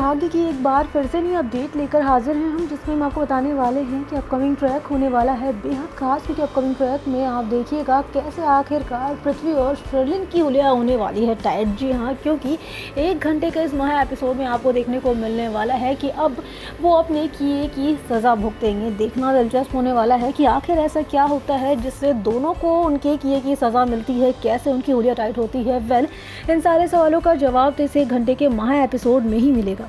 भाग्य की एक बार फिर से नई अपडेट लेकर हाजिर हैं हम, जिसमें हम आपको बताने वाले हैं कि अपकमिंग ट्रैक होने वाला है बेहद खास, क्योंकि अपकमिंग ट्रैक में आप देखिएगा कैसे आखिरकार पृथ्वी और स्टर्लिन की हुलिया होने वाली है टाइट। जी हाँ, क्योंकि 1 घंटे का इस महा एपिसोड में आपको देखने को मिलने वाला है कि अब वो अपने किए की सज़ा भुगतेंगे। देखना दिलचस्प होने वाला है कि आखिर ऐसा क्या होता है जिससे दोनों को उनके किए की सज़ा मिलती है, कैसे उनकी हुलिया टाइट होती है। वेल, इन सारे सवालों का जवाब तो इस 1 घंटे के महा एपिसोड में ही मिलेगा।